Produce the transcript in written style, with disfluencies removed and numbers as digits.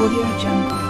AudioJungle.